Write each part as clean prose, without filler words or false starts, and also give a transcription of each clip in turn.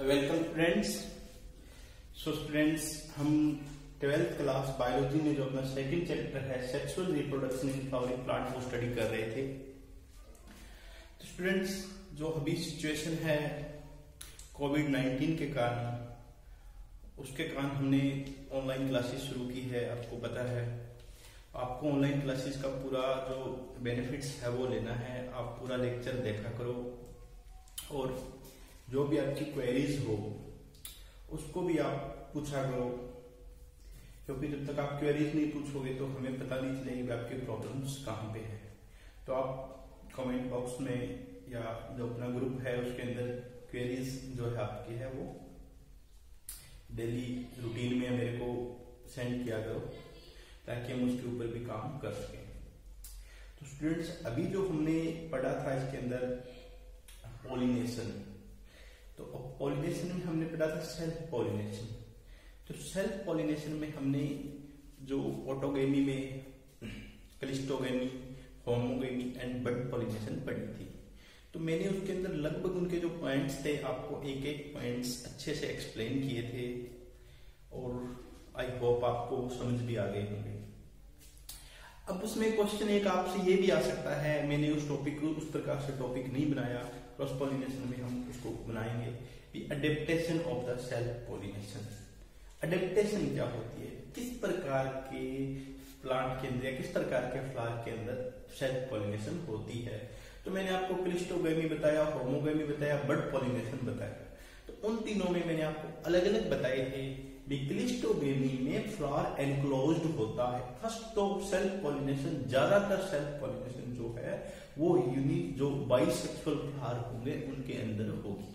Welcome friends. So friends, हम 12th class biology में जो अपना सेकंड चैप्टर है sexual reproduction in flowering plant को स्टडी कर रहे थे। तो स्टूडेंट्स, जो अभी सिचुएशन है कोविड-19 के कारण, उसके कारण हमने ऑनलाइन क्लासेस शुरू की है। आपको पता है, आपको ऑनलाइन क्लासेस का पूरा जो बेनिफिट्स है वो लेना है। आप पूरा लेक्चर देखा करो और जो भी आपकी क्वेरीज हो उसको भी आप पूछा करो, क्योंकि जब तक आप क्वेरीज नहीं पूछोगे तो हमें पता नहीं चलेगी आपकी प्रॉब्लम्स कहाँ पे है। तो आप कमेंट बॉक्स में या जो अपना ग्रुप है उसके अंदर क्वेरीज जो है आपकी है वो डेली रूटीन में मेरे को सेंड किया करो, ताकि हम उसके ऊपर भी काम कर सकें। तो स्टूडेंट्स, अभी जो हमने पढ़ा था इसके अंदर पॉलिनेशन, तो पॉलिनेशन में हमने पढ़ा था सेल्फ पॉलिनेशन। तो सेल्फ पॉलिनेशन में हमने जो ऑटोगेमी में cleistogamy, homogamy and bird pollination पढ़ी थी। तो मैंने उसके अंदर लगभग उनके जो पॉइंट्स थे आपको एक एक पॉइंट्स अच्छे से एक्सप्लेन किए थे और आई होप आपको समझ भी आ गए होंगे। अब उसमें क्वेश्चन एक आपसे ये भी आ सकता है, मैंने उस टॉपिक को उस प्रकार से टॉपिक नहीं बनाया, क्रॉस पॉलिनेशन में हम उसको बनाएंगे। Adaptation of the self pollination, adaptation क्या होती है, किस प्रकार के प्लांट के अंदर, किस प्रकार के फ्लावर के अंदर सेल्फ पॉलिनेशन होती है। तो मैंने आपको क्लिस्टोगेमी बताया, होमोगेमी बताया, बर्ड पॉलिनेशन बताया। तो उन तीनों में मैंने आपको अलग अलग बताए थे। क्लिस्टोगेमी में फ्लावर एनक्लोज्ड होता है। फर्स्ट तो सेल्फ पॉलिनेशन, ज्यादातर सेल्फ पॉलिनेशन जो है वो यूनिक जो बाइसेक्सुअल फ्लावर होंगे उनके अंदर होगी।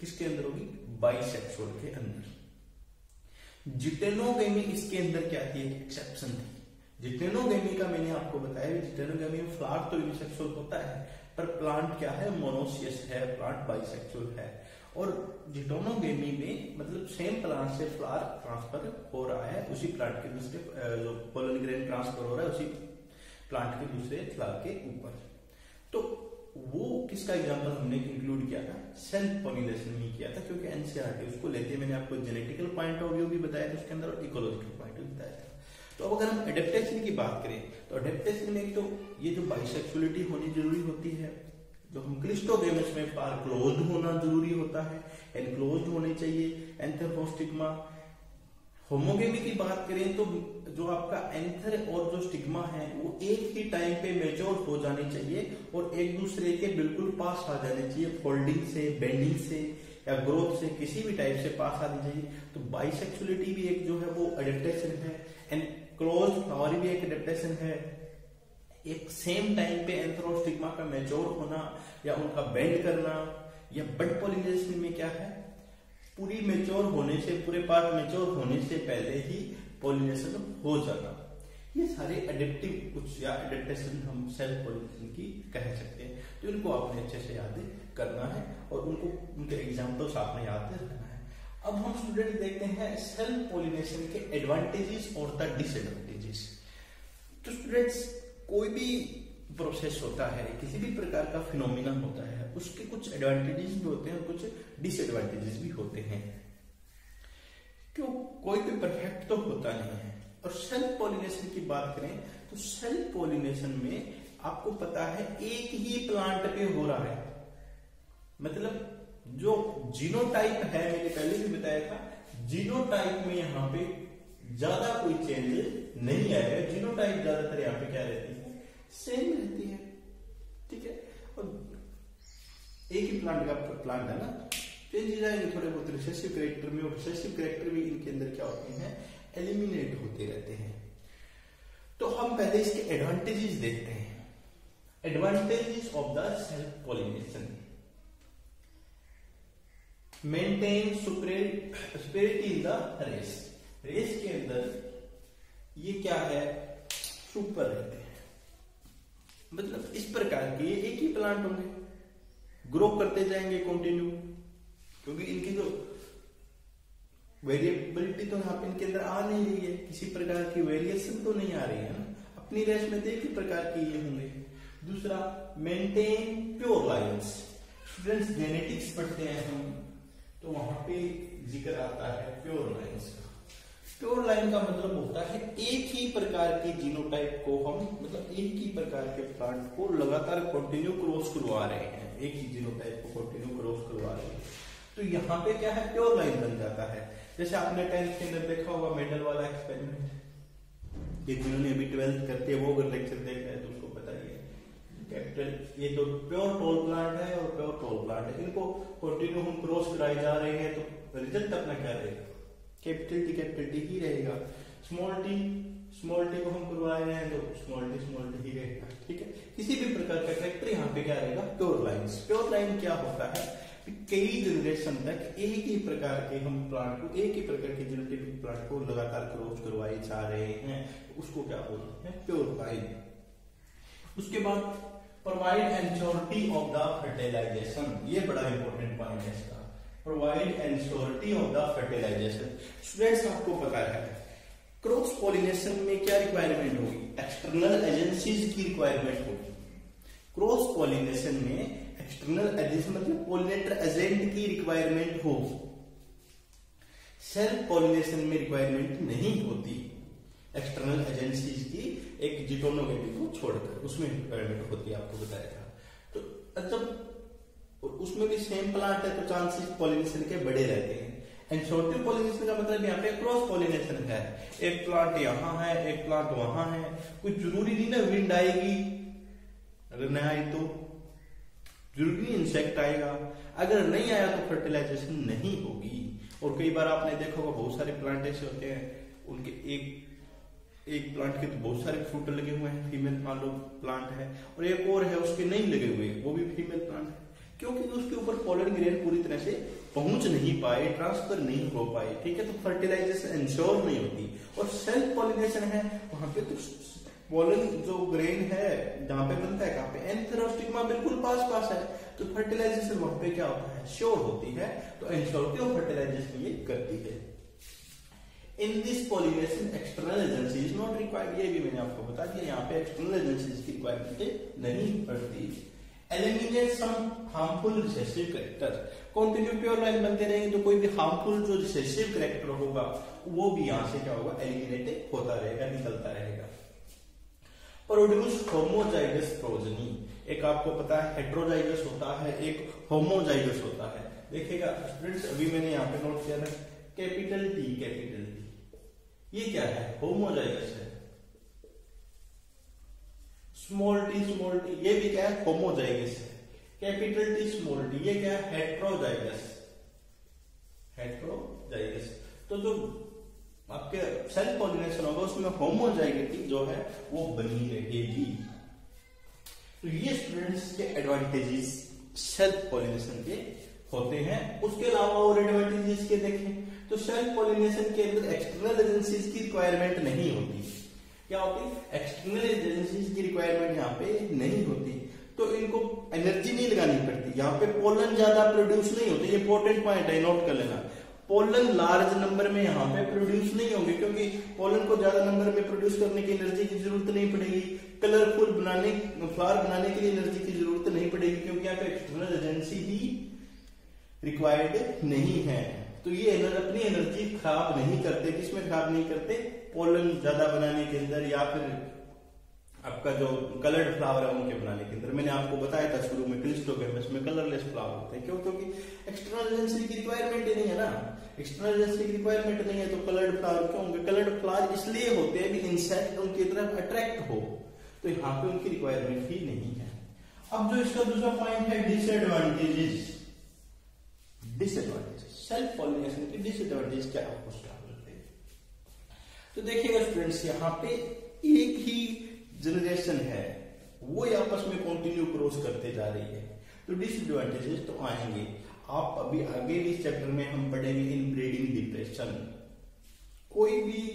किसके अंदर होगी? बाइसेक्सुअल के अंदर। जिटेनोगेमी इसके अंदर क्या थी? एक्सेप्शन थी। जिटेनोगेमी का मैंने आपको बताया, जिटेनोगेमी में फ्लावर तो यूनिसेक्सुअल होता है पर प्लांट क्या है? मोनोसियस है, प्लांट बाइसेक्सुअल है। और जिटोनोगेमी में मतलब सेम प्लांट से फ्लावर ट्रांसफर हो रहा है, उसी प्लांट के दूसरे जो पोलन ग्रेन ट्रांसफर हो रहा है उसी प्लांट के दूसरे फ्लावर के ऊपर। तो वो किसका एग्जांपल हमने इंक्लूड किया था? सेल्फ पॉलिनेशन में किया था, क्योंकि एनसीईआरटी उसको लेते मैंने आपको जेनेटिकल पॉइंट ऑफ व्यू भी बताया था उसके अंदर और इकोलॉजिकल पॉइंट भी बताया था। तो अब अगर हम एडेप्टेशन की बात करें तो एडेप्टेशन में एक तो ये जो बाइसेक्सुअलिटी होनी जरूरी होती है, जो हम क्लिस्टोगेमस में फ्लावर क्लोज्ड होना जरूरी होता है, एनक्लोज्ड होने चाहिए, एंथरफोस्टिग्मा। होमोगेमी की बात करें तो जो आपका एंथर और जो स्टिग्मा है वो एक ही टाइम पे मैच्योर हो जाने चाहिए और एक दूसरे के बिल्कुल पास आ जाने चाहिए, फोल्डिंग से, बेंडिंग से या ग्रोथ से किसी भी टाइप से पास आनी चाहिए। तो बाइसेक्सुअलिटी भी एक जो है वो एडेप्टेशन है, एनक्लोज्ड फ्लावर भी एक एडेप्टेशन है, एक सेम टाइम पे एंथरोस्टिग्मा का मैच्योर होना या उनका बेंड करना। या बर्ड पॉलिनेशन में क्या है? पूरी मैच्योर होने से, पूरे पार्ट मैच्योर होने से पहले ही पॉलिनेशन हो जाना। ये सारे एडेप्टिव कुछ या एडेप्टेशन हम सेल्फ पॉलिनेशन की कह सकते हैं। तो इनको आपने अच्छे से याद करना है और उनको उनके एग्जाम्पल्स आपने याद रखना है। अब हम स्टूडेंट देखते हैं सेल्फ पॉलिनेशन के एडवांटेजेस और द डिसएडवांटेजेस। तो स्टूडेंट्स, कोई भी प्रोसेस होता है, किसी भी प्रकार का फिनोमिना होता है, उसके कुछ एडवांटेजेस भी होते हैं और कुछ डिसएडवांटेजेस भी होते हैं। क्यों? कोई भी परफेक्ट तो होता नहीं है। और सेल्फ पॉलिनेशन की बात करें तो सेल्फ पॉलिनेशन में आपको पता है एक ही प्लांट पे हो रहा है, मतलब जो जीनोटाइप है, मैंने पहले भी बताया था, जीनोटाइप में यहाँ पे ज्यादा कोई चेंज नहीं आएगा। जीनोटाइप ज्यादातर यहाँ पे क्या रहती है? सेम रहती है, ठीक है। और एक ही प्लांट का प्लांट है ना, चेंजेस आएंगे थोड़े बहुत रिसेसिव कैरेक्टर में, और रिसेसिव कैरेक्टर भी इनके अंदर क्या होते हैं? एलिमिनेट होते रहते हैं। तो हम पहले इसके एडवांटेजेस देखते हैं। Advantages of the self pollination, maintain superiority in the race. Race के अंदर ये क्या है? सुपर रहते हैं, मतलब इस प्रकार के एक ही प्लांट होंगे, ग्रो करते जाएंगे कंटिन्यू, क्योंकि इनकी जो वेरिएबिलिटी तो यहाँ पे इनके अंदर आ नहीं रही है, किसी प्रकार की वेरिएशन तो नहीं आ रही है ना, अपनी रेस में तो एक ही प्रकार के ये होंगे। दूसरा, maintain pure lines. Students, genetics पढ़ते हैं हम, तो वहां पे जिक्र आता है प्योर लाइंस का। प्योर लाइन का मतलब होता है एक ही प्रकार के जीनोटाइप को हम मतलब एक ही प्रकार के प्लांट को लगातार कंटिन्यू क्रॉस करवा रहे हैं, एक ही जीनोटाइप को कंटिन्यू क्रॉस करवा रहे हैं। तो यहाँ पे क्या है प्योर लाइन बन जाता है। जैसे आपने 10th के अंदर देखा होगा मेंडल वाला एक्सपेरिमेंट, जिन्होंने अभी 12th करते वो अगर लेक्चर देख रहे हैं तो उसको बताइए कैपिटल ये तो प्योर टोल प्लांट है और प्योर टोल प्लांट है, इनको कंटिन्यू हम क्रॉस कराए जा रहे हैं तो रिजल्ट अपना क्या रहेगा, कैपिटल टी ही रहेगा। स्मॉल टी को हम करवा रहे हैं तो स्मॉल टी ही रहेगा, ठीक है। किसी भी प्रकार का ट्रैक्टर यहाँ पे क्या रहेगा प्योर लाइंस। प्योर लाइन क्या होता है, कई जनरेशन तक एक ही प्रकार के हम प्लांट को, एक ही प्रकार के जेनेटिक प्लांट को लगातार क्रॉस करवाए जा रहे हैं, उसको क्या बोलते हैं प्योर लाइन। उसके बाद प्रोवाइड एंश्योरिटी ऑफ द फर्टिलाइजेशन, ये बड़ा इंपॉर्टेंट पॉइंट है इसका, provide एंश्योरिटी of the fertilisation. Students आपको पता है क्रॉस पॉलिनेशन में क्या रिक्वायरमेंट होगी, एक्सटर्नल एजेंसीज की रिक्वायरमेंट होगी। क्रॉस पॉलिनेशन में एक्सटर्नल एजेंसी मतलब पोलिनेटर एजेंट की रिक्वायरमेंट होगी, सेल्फ पॉलिनेशन में रिक्वायरमेंट नहीं होती एक्सटर्नल एजेंसीज की, एक जिटोनोगेटी को छोड़कर उसमें रिक्वायरमेंट होती है, आपको बताया था। तो जब और उसमें भी सेम प्लांट है तो चांसेस पॉलिनेशन के बड़े रहते हैं। एंशोर्टिव पॉलिनेशन का मतलब यहाँ पे क्रॉस पॉलिनेशन है, एक प्लांट यहाँ है एक प्लांट वहां है, कोई जरूरी नहीं ना विंड आएगी, अगर नहीं आई तो जरूरी नहीं इंसेक्ट आएगा, अगर नहीं आया तो फर्टिलाइजेशन नहीं होगी। और कई बार आपने देखा होगा बहुत सारे प्लांट ऐसे होते हैं उनके एक प्लांट के तो बहुत सारे फ्रूट लगे हुए हैं, फीमेल मान लो प्लांट है, और एक और है उसके नहीं लगे हुए, वो भी फीमेल प्लांट है, क्योंकि उसके ऊपर पोलन ग्रेन पूरी तरह से पहुंच नहीं पाए, ट्रांसफर नहीं हो पाए, ठीक है। तो फर्टिलाइजेशन इंश्योर नहीं होती। और सेल्फ पॉलिनेशन है, वहां पे तो पोलन जो ग्रेन है जहां पे बनता है कहां पे एंथर और स्टिग्मा बिल्कुल पास है, तो फर्टिलाइजेशन वहां पे क्या होता है श्योर होती है। तो एंश्योरिटी ऑफ फर्टिलाइजेशन ये करती है। In this pollination external agency is not required, ये भी मैंने आपको बता दिया, यहाँ पे एक्सटर्नल एजेंसी की रिक्वायरमेंट नहीं पड़ती। Eliminate some harmful recessive character, continue pure line बनते रहेंगे तो कोई भी हार्मफुल जो रिसेसिव करेक्टर होगा वो भी यहां से क्या होगा एलिमिनेट होता रहेगा, निकलता रहेगा। प्रोड्यूस होमोजाइगस प्रोजेनी, एक आपको पता है हेट्रोजाइगस होता है एक होमोजाइगस होता है। देखिएगा स्टूडेंट्स अभी मैंने यहाँ पे नोट किया था कैपिटल टी ये क्या है होमोजाइगस है, स्मॉल टी ये भी क्या है होमोजाइगस है, कैपिटल टी स्मॉल टी ये क्या है हेट्रोजाइगस। तो जो आपके सेल्फ पॉलिनेशन होगा उसमें होमोजाइगटी जो है वो बनी रहेगी। तो ये स्टूडेंट्स के एडवांटेजेस सेल्फ पॉलिनेशन के होते हैं। उसके अलावा और एडवांटेजेस के देखें तो सेल्फ पॉलिनेशन के अंदर एक्सटर्नल एजेंसीज की रिक्वायरमेंट नहीं होती, क्या होती एक्सटर्नल एजेंसीज की रिक्वायरमेंट यहाँ पे नहीं होती, तो इनको एनर्जी नहीं लगानी पड़ती, यहाँ पे पोलन ज्यादा प्रोड्यूस नहीं होते, ये इंपॉर्टेंट पॉइंट है नोट कर लेना। पोलन लार्ज नंबर में यहाँ पे प्रोड्यूस नहीं होंगे क्योंकि पोलन को ज्यादा नंबर में प्रोड्यूस करने की एनर्जी की जरूरत नहीं पड़ेगी, कलरफुल बनाने फ्लावर बनाने के लिए एनर्जी की जरूरत नहीं पड़ेगी क्योंकि यहाँ पे एक्सटर्नल एजेंसी ही रिक्वायर्ड नहीं है। तो ये अपनी एनर्जी खराब नहीं करते, किसमें खराब नहीं करते पोलन ज्यादा बनाने के अंदर या फिर आपका जो कलर्ड फ्लावर है उनके बनाने के अंदर। मैंने आपको बताया था शुरू में क्रिस्टोगेमस में कलरलेस फ्लावर होते हैं, क्यों क्योंकि एक्सटर्नल एजेंसी की रिक्वायरमेंट ही नहीं है ना, एक्सटर्नल एजेंसी की रिक्वायरमेंट नहीं है तो कलर्ड फ्लावर क्यों होंगे, कलर्ड फ्लावर इसलिए होते हैं कि इंसेक्ट उनकी तरफ अट्रैक्ट हो, तो यहाँ पे उनकी रिक्वायरमेंट ही नहीं है। अब जो इसका दूसरा पॉइंट है डिसएडवांटेजेस सेल्फ पॉलिनेशन के डिसएडवांटेज क्या हो सकते हैं। तो देखिएगा स्टूडेंट्स यहाँ पे एक ही जनरेशन है वो आपस में कंटिन्यू क्रॉस करते जा रही है तो डिसएडवांटेजेस तो आएंगे। आप अभी आगे इस चैप्टर में हम पढ़ेंगे इनब्रीडिंग डिप्रेशन, कोई भी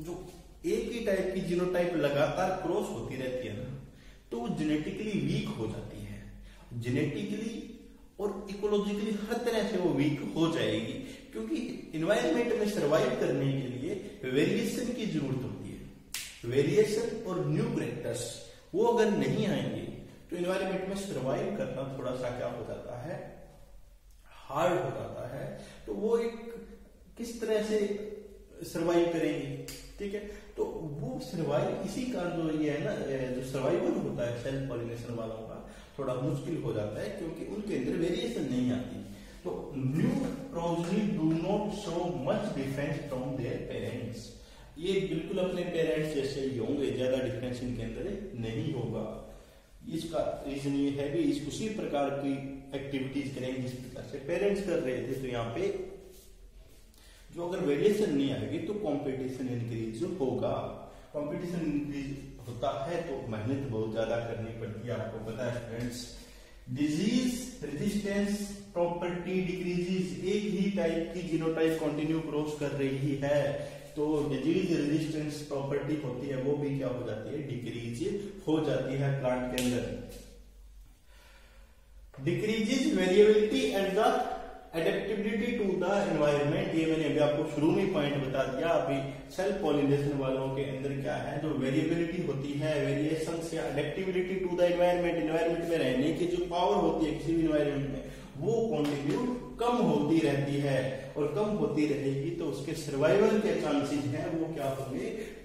जो एक ही टाइप की जीनोटाइप लगातार क्रॉस होती रहती है ना तो वो जेनेटिकली वीक हो जाती है, जेनेटिकली और इकोलॉजिकली हर तरह से वो वीक हो जाएगी क्योंकि एनवायरनमेंट में सरवाइव करने के लिए वेरिएशन की जरूरत होती है। वेरिएशन और न्यू करेक्टर्स वो अगर नहीं आएंगे तो एनवायरनमेंट में सरवाइव करना थोड़ा सा क्या हो जाता है हार्ड हो जाता है तो वो एक किस तरह से सर्वाइव करेंगी, ठीक है। तो वो सर्वाइव इसी कारण जो ये है ना, जो सर्वाइवल होता है सेल्फ पॉलिनेशन वालों का थोड़ा मुश्किल हो जाता है क्योंकि उनके अंदर वेरिएशन नहीं आती। तो new progeny do not show much difference from their parents, ये बिल्कुल अपने पेरेंट्स जैसे ही होंगे, ज्यादा डिफरेंस इनके अंदर नहीं होगा। इसका रीजन ये है भी उसी प्रकार की एक्टिविटीज करेंगे जिस प्रकार से पेरेंट्स कर रहे थे। तो यहाँ पे जो अगर वेरिएशन नहीं आएगी तो कॉम्पिटिशन इंक्रीज होगा। कॉम्पिटिशन इंक्रीज होता है तो मेहनत बहुत ज्यादा करनी पड़ती है, आपको पता है friends. Disease resistance property decreases, एक ही टाइप की जीनोटाइप कंटिन्यू क्रॉस कर रही है तो डिजीज रेजिस्टेंस प्रॉपर्टी होती है वो भी क्या हो जाती है, डिक्रीज हो जाती है प्लांट के अंदर। Decreases variability and the adaptability to the environment, ये मैंने अभी आपको शुरू में पॉइंट बता दिया। अभी सेल्फ पॉलिनेशन वालों के अंदर क्या है, जो वेरिएबिलिटी होती है, वेरिएशन से adaptability to the environment, environment में रहने की जो पावर होती है किसी भी एनवायरमेंट में वो कंटिन्यू कम होती रहती है, और कम होती रहेगी तो उसके सर्वाइवल के चांसेज हैं वो क्या होंगे,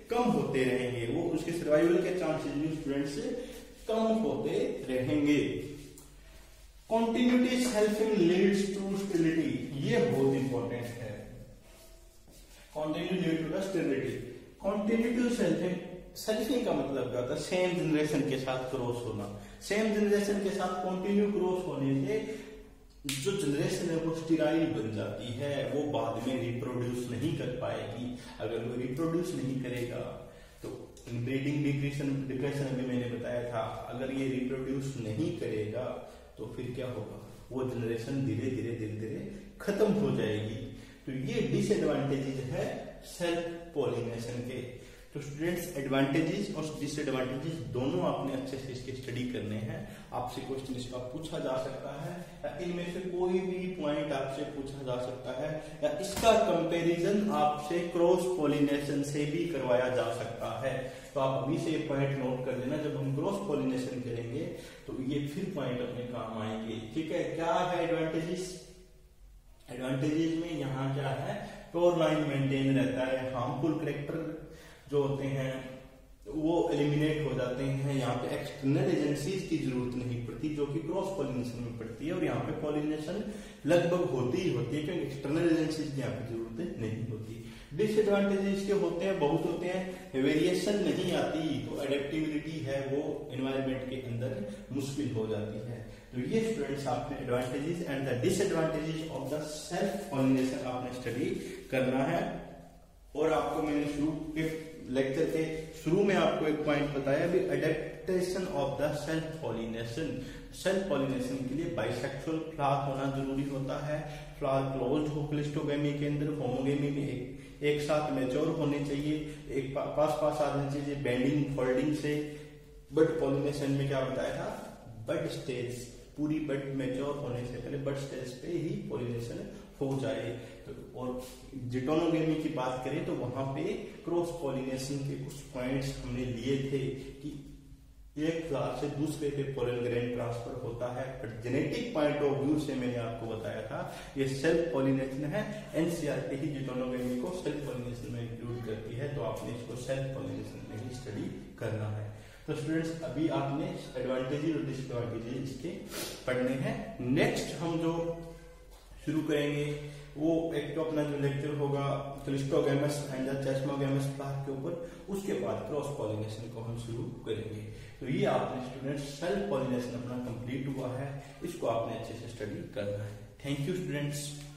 कम होते रहेंगे। वो उसके सर्वाइवल के चांसेज भी स्टूडेंट्स कम होते रहेंगे। Continuity helping leads to sterility, ये बहुत इंपॉर्टेंट है। Continuity leads to sterility, continuity selfing का मतलब क्या होता है, सेम जनरेशन के साथ क्रॉस होना। सेम जनरेशन के साथ कंटिन्यू क्रॉस होने से जो जनरेशन है वो स्टेराइल बन जाती है, वो बाद में रिप्रोड्यूस नहीं कर पाएगी। अगर वो रिप्रोड्यूस नहीं करेगा तो ब्रीडिंग डिप्रेशन भी मैंने बताया था, अगर ये रिप्रोड्यूस नहीं करेगा तो फिर क्या होगा, वो जनरेशन धीरे धीरे धीरे धीरे खत्म हो जाएगी। तो ये डिसएडवांटेजेस है सेल्फ पॉलिनेशन के। तो स्टूडेंट्स, एडवांटेजेस और डिसएडवांटेजेस दोनों आपने अच्छे से इसके स्टडी करने हैं। आपसे क्वेश्चन इसका पूछा जा सकता है या इनमें से कोई भी पॉइंट आपसे पूछा जा सकता है, या इसका कंपेरिजन आपसे क्रॉस पॉलिनेशन से भी करवाया जा सकता है। तो आप अभी से पॉइंट नोट कर लेना, जब हम क्रॉस पॉलिनेशन करेंगे तो ये फिर पॉइंट अपने काम आएंगे, ठीक है। क्या है एडवांटेजेस, एडवांटेजेस में यहाँ क्या है, टोर लाइन मेंटेन रहता है, हार्मफुल कैरेक्टर जो होते हैं वो एलिमिनेट हो जाते हैं। यहाँ पे एक्सटर्नल एजेंसीज की जरूरत नहीं पड़ती जो कि क्रॉस पॉलिनेशन में पड़ती है, और यहाँ पे पॉलिनेशन लगभग होती ही होती है क्योंकि एक्सटर्नल एजेंसीज की यहाँ पे जरूरत नहीं होती। डिसएडवांटेजेस के होते हैं, बहुत होते हैं, वेरिएशन नहीं आती तो एडेप्टिबिलिटी है वो एनवायरमेंट के अंदर मुश्किल हो जाती है। तो ये स्टूडेंट्स आपने advantages and the disadvantages of the self pollination आपने स्टडी करना है। और आपको मैंने शुरू के लेक्चर के शुरू में आपको एक पॉइंट बताया भी, adaptation of the self pollination. Self pollination के लिए बाइसेक्सुअल फ्लावर होना जरूरी होता है, फ्लावर क्लोज्ड हो क्लिस्टोगेमी के अंदर, होमोगेमी में एक साथ मैच्योर होने चाहिए, एक पास पास आने चाहिए बेंडिंग फोल्डिंग से। बट पॉलिनेशन में क्या बताया था, बड स्टेज पूरी बड मैच्योर होने से पहले बड स्टेज पे ही पॉलिनेशन हो जाए। तो और जिटोनोगेमी की बात करें तो वहां पे क्रॉस पॉलिनेशन के कुछ पॉइंट्स हमने लिए थे कि एक फ्लावर से दूसरे पे पोलन ग्रेन ट्रांसफर होता है, but genetic point of view से मैंने आपको बताया था ये सेल्फ पॉलिनेशन है। एनसीईआरटी ही जिटोनोगेमी को सेल्फ पॉलिनेशन में इंक्लूड करती है, तो आपने इसको सेल्फ पॉलिनेशन में ही स्टडी करना है। तो स्टूडेंट्स, अभी आपने एडवांटेजेस और डिसएडवांटेजेस इसके पढ़ने हैं। नेक्स्ट हम जो शुरू करेंगे वो एक तो अपना जो लेक्चर होगा क्लिस्टोगेमस एंड चैस्मोगेमस फ्लावर के ऊपर, उसके बाद क्रॉस पॉलिनेशन को हम शुरू करेंगे। तो ये आपने स्टूडेंट्स सेल्फ पॉलिनेशन अपना कंप्लीट हुआ है, इसको आपने अच्छे से स्टडी करना है। Thank you students.